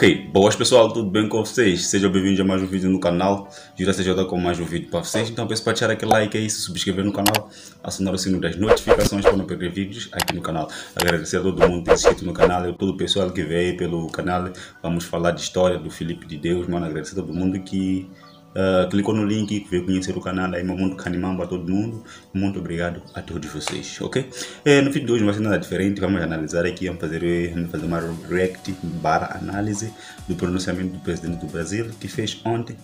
Ok, boas pessoal, tudo bem com vocês? Sejam bem-vindos a mais um vídeo no canal. Juriasse já está com mais um vídeo para vocês. Então peço para deixar aquele like aí, se subscrever no canal, acionar o sino das notificações para não perder vídeos aqui no canal. Agradecer a todo mundo que é inscrito no canal e todo o pessoal que veio pelo canal. Vamos falar de história do Felipe de Deus, mano. Agradecer a todo mundo que clicou no link, que veio conhecer o canal. Aí, meu mundo canimamba a todo mundo. Muito obrigado a todos vocês, ok? No vídeo de hoje não vai ser nada diferente. Vamos analisar aqui, vamos fazer uma react barra análise do pronunciamento do presidente do Brasil, que fez ontem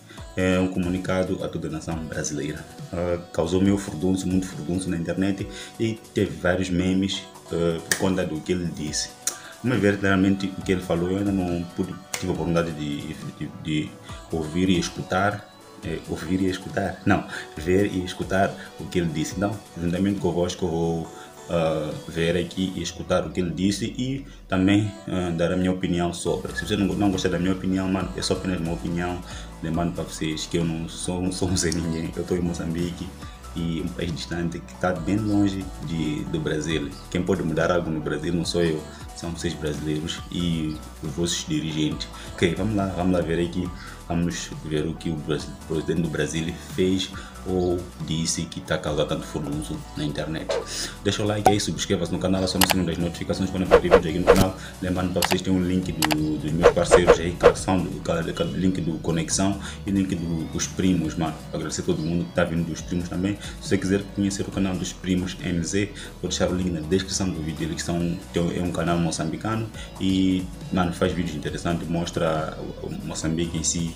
um comunicado a toda a nação brasileira. Causou meio furdunço, muito furdunço na internet e teve vários memes por conta do que ele disse. Vamos ver claramente o que ele falou. Eu ainda não tive a oportunidade de ouvir e escutar. Ver e escutar o que ele disse. Não, juntamente convosco eu vou ver aqui e escutar o que ele disse e também dar a minha opinião sobre. Se você não gostar da minha opinião, mano, é só apenas minha opinião. Lembrando para vocês que eu não sou um Zé Ninguém. Eu estou em Moçambique, e um país distante que está bem longe do Brasil. Quem pode mudar algo no Brasil não sou eu, são vocês brasileiros e os vossos dirigentes. Ok, vamos lá ver aqui, vamos ver o que o presidente do Brasil fez ou disse que está causando tanto furdunço na internet. Deixa o like aí, subscreva-se no canal, aciona o sino das notificações quando for vídeo aqui no canal. Lembrando para vocês, tem um link dos meus parceiros aí, link do Conexão e link dos primos, mano. Agradecer a todo mundo que está vindo dos primos também. Se você quiser conhecer o canal dos primos MZ, vou deixar o link na descrição do vídeo. Eles são, é um canal moçambicano e, mano, faz vídeos interessantes, mostra o Moçambique em si,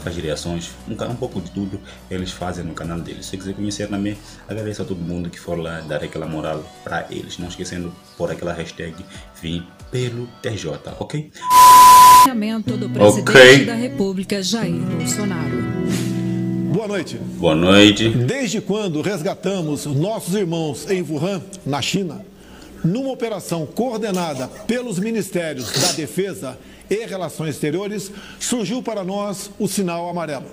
faz reações, um pouco de tudo eles fazem no canal deles. Se você quiser conhecer também, agradeço a todo mundo que for lá dar aquela moral para eles, não esquecendo por aquela hashtag vim pelo TJ, ok? Do presidente da República, Jair Bolsonaro. Boa noite. Boa noite. Desde quando resgatamos nossos irmãos em Wuhan, na China, numa operação coordenada pelos Ministérios da Defesa e Relações Exteriores, surgiu para nós o sinal amarelo.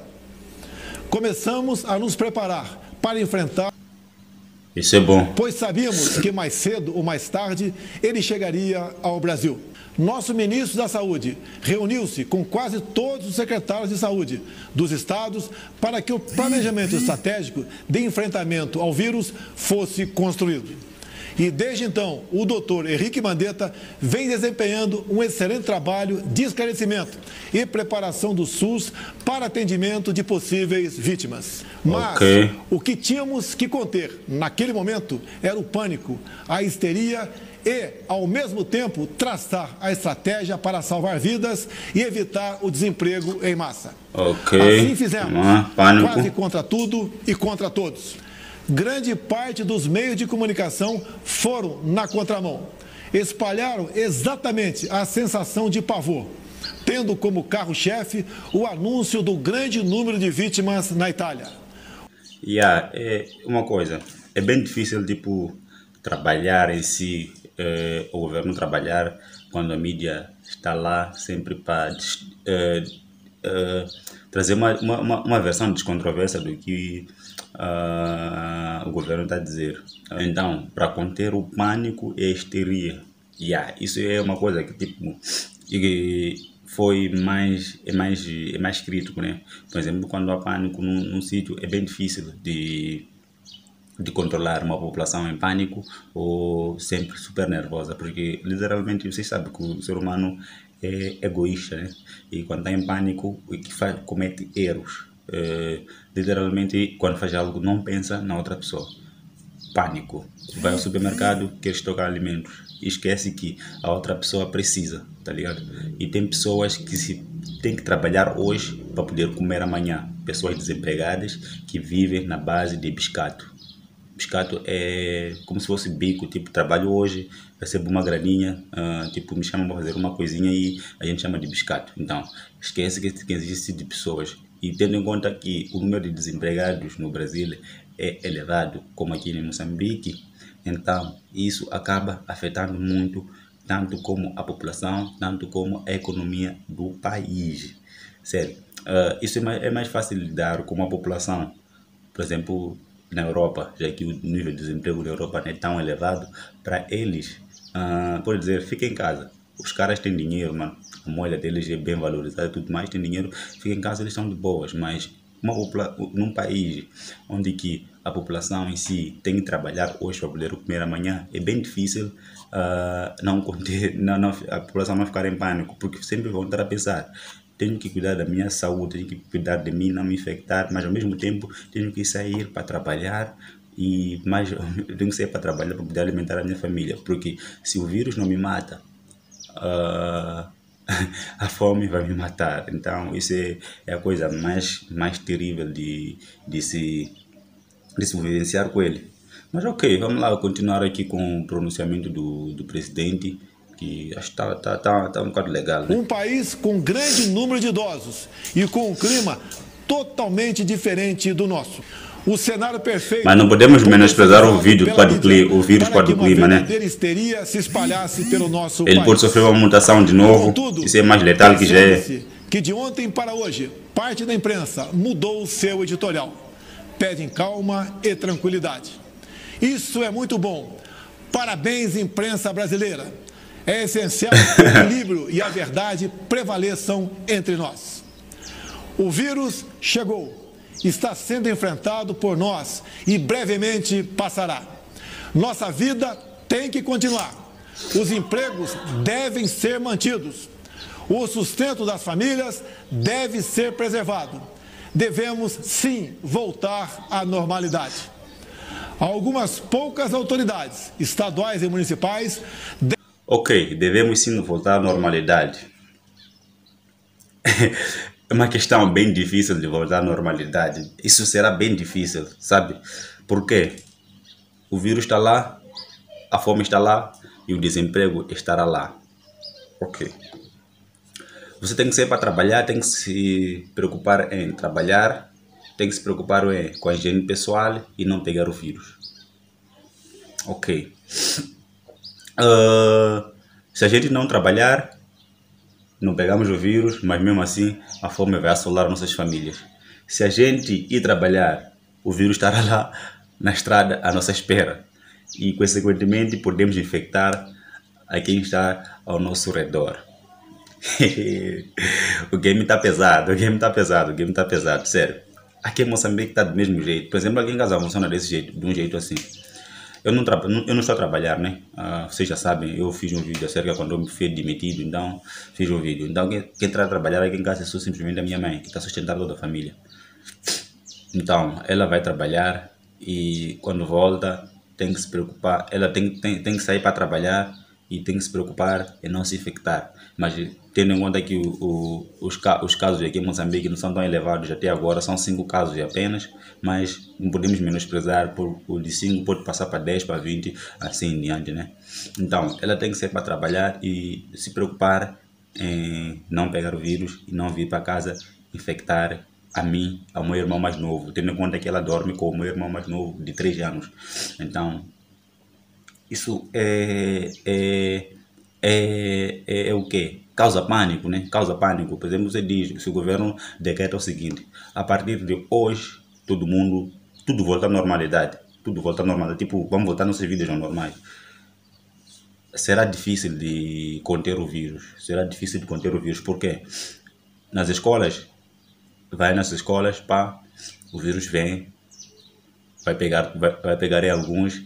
Começamos a nos preparar para enfrentar... Isso é bom. Pois sabíamos que mais cedo ou mais tarde ele chegaria ao Brasil. Nosso ministro da Saúde reuniu-se com quase todos os secretários de saúde dos estados para que o planejamento estratégico de enfrentamento ao vírus fosse construído. E desde então, o doutor Henrique Mandetta vem desempenhando um excelente trabalho de esclarecimento e preparação do SUS para atendimento de possíveis vítimas. Mas o que tínhamos que conter naquele momento era o pânico, a histeria e, ao mesmo tempo, traçar a estratégia para salvar vidas e evitar o desemprego em massa. Assim fizemos, quase contra tudo e contra todos. Grande parte dos meios de comunicação foram na contramão. Espalharam exatamente a sensação de pavor, tendo como carro-chefe o anúncio do grande número de vítimas na Itália. É uma coisa, é bem difícil, tipo, trabalhar em si, o governo trabalhar quando a mídia está lá sempre para trazer uma versão descontroversa do que o governo está a dizer. Então, para conter o pânico e a histeria, isso é uma coisa que tipo foi mais crítico, né? Por exemplo, quando há pânico num sítio, é bem difícil de controlar uma população em pânico ou sempre super nervosa, porque literalmente vocês sabem que o ser humano é egoísta, né? E quando está em pânico, o que faz, comete erros. Literalmente, quando faz algo, não pensa na outra pessoa. Pânico. Vai ao supermercado, quer estocar alimentos, esquece que a outra pessoa precisa, tá ligado? E tem pessoas que têm que trabalhar hoje para poder comer amanhã. Pessoas desempregadas que vivem na base de biscato. Biscato é como se fosse bico, tipo, trabalho hoje, recebo uma graninha, tipo, me chamam para fazer uma coisinha e a gente chama de biscato. Então, esquece que existe de pessoas. E tendo em conta que o número de desempregados no Brasil é elevado, como aqui em Moçambique, então isso acaba afetando muito, tanto como a população, tanto como a economia do país. Sério, isso é mais fácil lidar com a população, por exemplo, na Europa, já que o nível de desemprego na Europa não é tão elevado. Para eles, pode dizer, fica em casa. Os caras têm dinheiro, mano. A moeda deles é bem valorizada e tudo mais, tem dinheiro, fica em casa, eles estão de boas. Mas num país onde que a população em si tem que trabalhar hoje para poder comer amanhã, é bem difícil a população não ficar em pânico, porque sempre vão estar a pensar: tenho que cuidar da minha saúde, tenho que cuidar de mim, não me infectar, mas ao mesmo tempo tenho que sair para trabalhar, e mais tenho que sair para trabalhar para poder alimentar a minha família, porque se o vírus não me mata, a fome vai me matar. Então isso é a coisa mais terrível de se vivenciar com ele. Mas ok, vamos lá continuar aqui com o pronunciamento do presidente, que acho que está um bocado legal, né? Um país com grande número de idosos e com um clima totalmente diferente do nosso. O cenário perfeito... Mas não podemos menosprezar o vírus para o clima, né? Ele pode sofrer uma mutação de novo. Contudo, isso é mais letal que já é. Que de ontem para hoje, parte da imprensa mudou o seu editorial. Pedem calma e tranquilidade. Isso é muito bom. Parabéns, imprensa brasileira. É essencial que o equilíbrio e a verdade prevaleçam entre nós. O vírus chegou. Está sendo enfrentado por nós e brevemente passará. Nossa vida tem que continuar. Os empregos devem ser mantidos. O sustento das famílias deve ser preservado. Devemos, sim, voltar à normalidade. Algumas poucas autoridades, estaduais e municipais... Ok, devemos sim voltar à normalidade. É uma questão bem difícil de voltar à normalidade. Isso será bem difícil, sabe? Porque o vírus está lá, a fome está lá e o desemprego estará lá. Ok. Você tem que sair para trabalhar, tem que se preocupar em trabalhar, tem que se preocupar com a higiene pessoal e não pegar o vírus. Ok. Se a gente não trabalhar... Não pegamos o vírus, mas mesmo assim a fome vai assolar nossas famílias. Se a gente ir trabalhar, o vírus estará lá na estrada à nossa espera. E, consequentemente, podemos infectar a quem está ao nosso redor. O game está pesado, sério. Aqui em Moçambique está do mesmo jeito. Por exemplo, aqui em casa funciona desse jeito, de um jeito assim. Eu não estou a trabalhar, né? Vocês já sabem, eu fiz um vídeo acerca quando eu me fui demitido, então fiz um vídeo. Então quem está a trabalhar aqui em casa é só simplesmente a minha mãe, que está sustentando toda a família. Então ela vai trabalhar e quando volta tem que se preocupar, ela tem que sair para trabalhar e tem que se preocupar em não se infectar. Mas tendo em conta que os casos aqui em Moçambique não são tão elevados até agora, são 5 casos apenas, mas não podemos menosprezar, o de 5 pode passar para 10, para 20, assim em diante, né? Então, ela tem que sair para trabalhar e se preocupar em não pegar o vírus e não vir para casa infectar a mim, ao meu irmão mais novo, tendo em conta que ela dorme com o meu irmão mais novo de 3 anos. Então, isso é o quê? Causa pânico, né? Causa pânico. Por exemplo, você diz, se o governo decreta o seguinte: a partir de hoje, todo mundo, tudo volta à normalidade. Tudo volta à normalidade. Tipo, vamos voltar nossas vidas normais. Será difícil de conter o vírus. Será difícil de conter o vírus. Por quê? Nas escolas, vai nas escolas, pá, o vírus vem, vai pegar em alguns.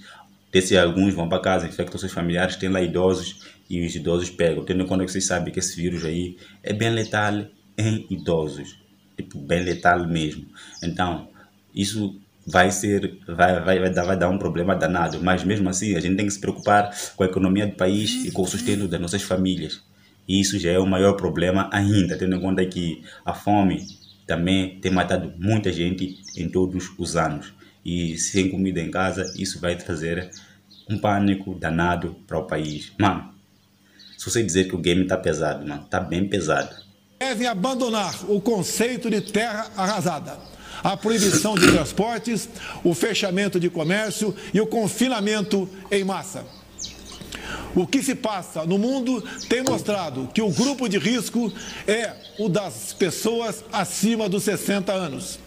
Desses alguns vão para casa, infectam seus familiares, tem lá idosos e os idosos pegam. Tendo em conta que vocês sabem que esse vírus aí é bem letal em idosos. Tipo, bem letal mesmo. Então, isso vai dar um problema danado. Mas mesmo assim, a gente tem que se preocupar com a economia do país e com o sustento das nossas famílias. E isso já é o maior problema ainda, tendo em conta que a fome também tem matado muita gente em todos os anos. E sem comida em casa, isso vai trazer um pânico danado para o país. Mano, se você dizer que o game tá pesado, mano, tá bem pesado. Devem abandonar o conceito de terra arrasada. A proibição de transportes, o fechamento de comércio e o confinamento em massa. O que se passa no mundo tem mostrado que o grupo de risco é o das pessoas acima dos 60 anos.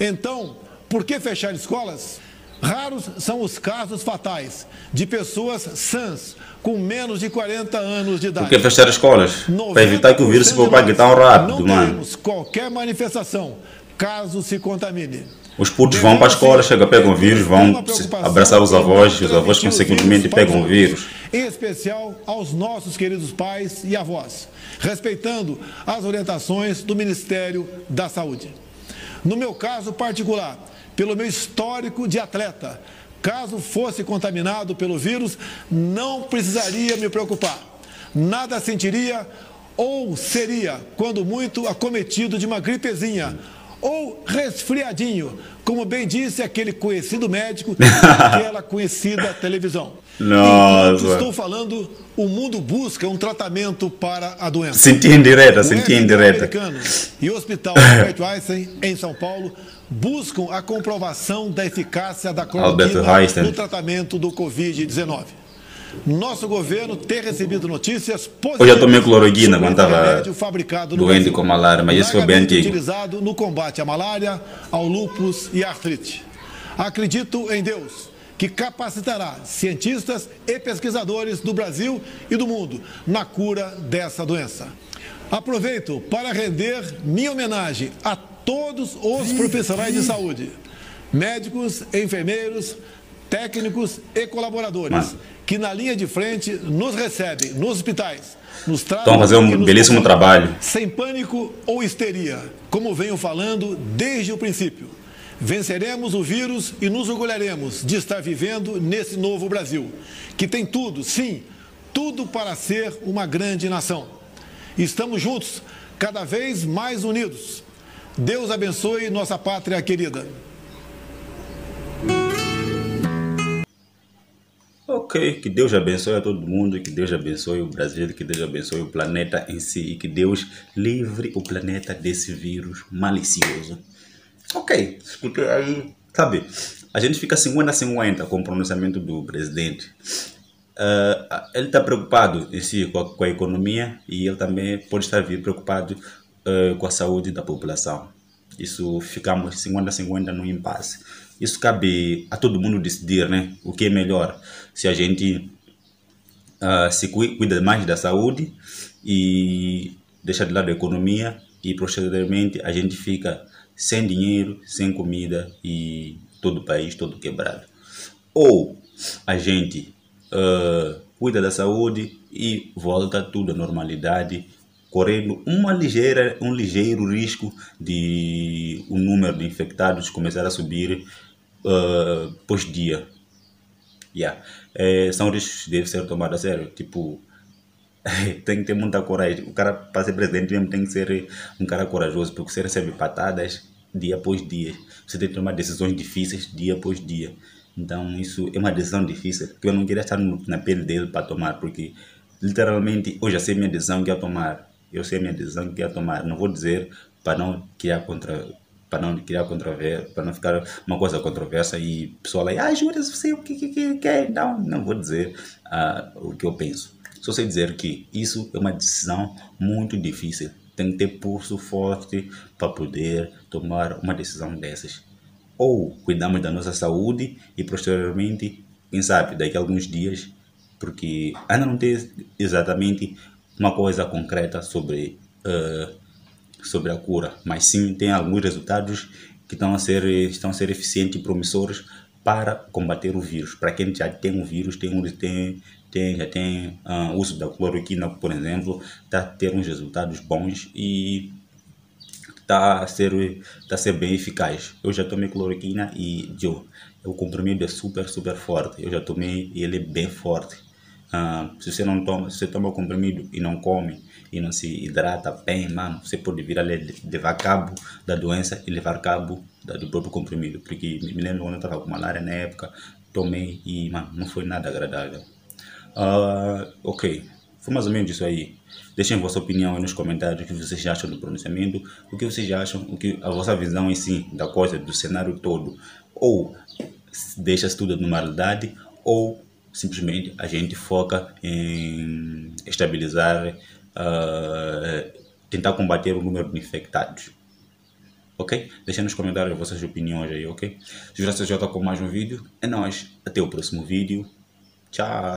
Então, por que fechar escolas? Raros são os casos fatais de pessoas sãs com menos de 40 anos de idade. Por que fechar escolas? Para evitar que o vírus se propague tão rápido, mano. Não temos qualquer manifestação caso se contamine. Os putos vão para a escola, chegam, pegam o vírus, vão abraçar os avós consequentemente pegam o vírus. Em especial aos nossos queridos pais e avós, respeitando as orientações do Ministério da Saúde. No meu caso particular, pelo meu histórico de atleta, caso fosse contaminado pelo vírus, não precisaria me preocupar. Nada sentiria ou seria, quando muito, acometido de uma gripezinha, ou resfriadinho, como bem disse aquele conhecido médico daquela conhecida televisão. Nossa. Estou falando, o mundo busca um tratamento para a doença. Senti indireta, senti indireta. E o Hospital Albert Einstein, em São Paulo, buscam a comprovação da eficácia da cloroquina no tratamento do Covid-19. Nosso governo tem recebido notícias positivas. Hoje eu tomei cloroquina quando estava doente com malária, mas isso foi bem antigo. Utilizado no combate à malária, ao lúpus e à artrite. Acredito em Deus, que capacitará cientistas e pesquisadores do Brasil e do mundo na cura dessa doença. Aproveito para render minha homenagem a todos os profissionais de saúde, médicos, enfermeiros, técnicos e colaboradores, que na linha de frente nos recebem nos hospitais, nos tratam. Estão fazendo um belíssimo trabalho. Sem pânico ou histeria, como venho falando desde o princípio. Venceremos o vírus e nos orgulharemos de estar vivendo nesse novo Brasil, que tem tudo, sim, tudo para ser uma grande nação. Estamos juntos, cada vez mais unidos. Deus abençoe nossa pátria querida. Ok, que Deus abençoe a todo mundo, que Deus abençoe o Brasil, que Deus abençoe o planeta em si e que Deus livre o planeta desse vírus malicioso. Ok, porque aí, sabe, a gente fica 50-50 com o pronunciamento do presidente. Ele está preocupado em si com a economia e ele também pode estar preocupado com a saúde da população. Isso ficamos 50-50 no impasse. Isso cabe a todo mundo decidir, né? O que é melhor, se a gente se cuida mais da saúde e deixa de lado a economia e posteriormente a gente fica sem dinheiro, sem comida e todo o país todo quebrado. Ou a gente cuida da saúde e volta tudo à normalidade, correndo um ligeiro risco de o número de infectados começar a subir pós-dia. São riscos que devem ser tomados a sério. Tipo, tem que ter muita coragem. O cara, para ser presidente mesmo, tem que ser um cara corajoso, porque você recebe patadas dia após dia. Você tem que tomar decisões difíceis dia após dia. Então, isso é uma decisão difícil, que eu não queria estar na pele dele para tomar, porque, literalmente, hoje eu sei minha decisão que ia tomar. Não vou dizer para não criar para não ficar uma coisa controversa e o pessoal aí, jura, sei o que é. Não vou dizer o que eu penso. Só sei dizer que isso é uma decisão muito difícil. Tem que ter pulso forte para poder tomar uma decisão dessas. Ou cuidamos da nossa saúde e posteriormente, quem sabe, daqui a alguns dias, porque ainda não tem exatamente uma coisa concreta sobre a cura, mas sim tem alguns resultados que estão a ser eficientes e promissores para combater o vírus. Para quem já tem o vírus, já tem uso da cloroquina, por exemplo, está a ter uns resultados bons e está a ser bem eficaz. Eu já tomei cloroquina e o comprimido é super, super forte. Eu já tomei e ele é bem forte. Se você não toma, se você toma o comprimido e não come e não se hidrata bem, mano, você pode vir a levar cabo da doença e levar cabo do próprio comprimido. Porque me lembro quando eu estava com malária na época, tomei e, mano, não foi nada agradável. Ok, foi mais ou menos isso aí. Deixem vossa opinião aí nos comentários, o que vocês acham do pronunciamento, o que vocês acham, a vossa visão em si da coisa, do cenário todo. Ou deixa-se tudo numa realidade, ou simplesmente a gente foca em estabilizar, tentar combater o número de infectados. Ok? Deixem nos comentários vossas opiniões aí, ok? Juriasse já está com mais um vídeo. É nóis. Até o próximo vídeo. Tchau.